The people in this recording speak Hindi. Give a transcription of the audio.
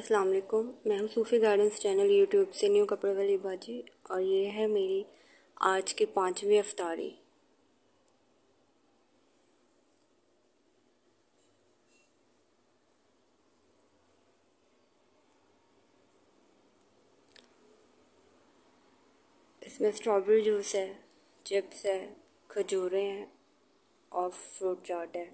अस्सलाम वालेकुम, मैं हूँ सूफ़ी गार्डन्स चैनल यूट्यूब से न्यू कपड़े वाली बाजी और ये है मेरी आज की 5वीं अफ्तारी। इसमें स्ट्रॉबेरी जूस है, चिप्स है, खजूरें हैं और फ्रूट चाट है।